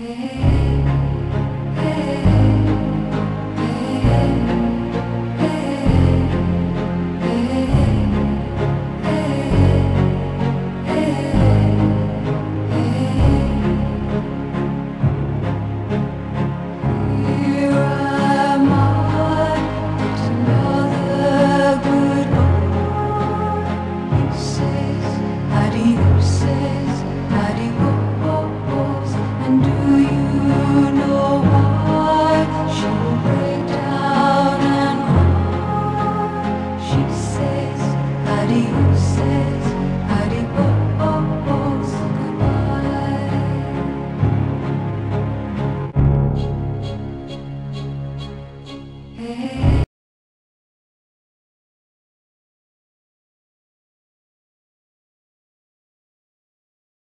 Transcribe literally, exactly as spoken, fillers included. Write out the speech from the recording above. Hey.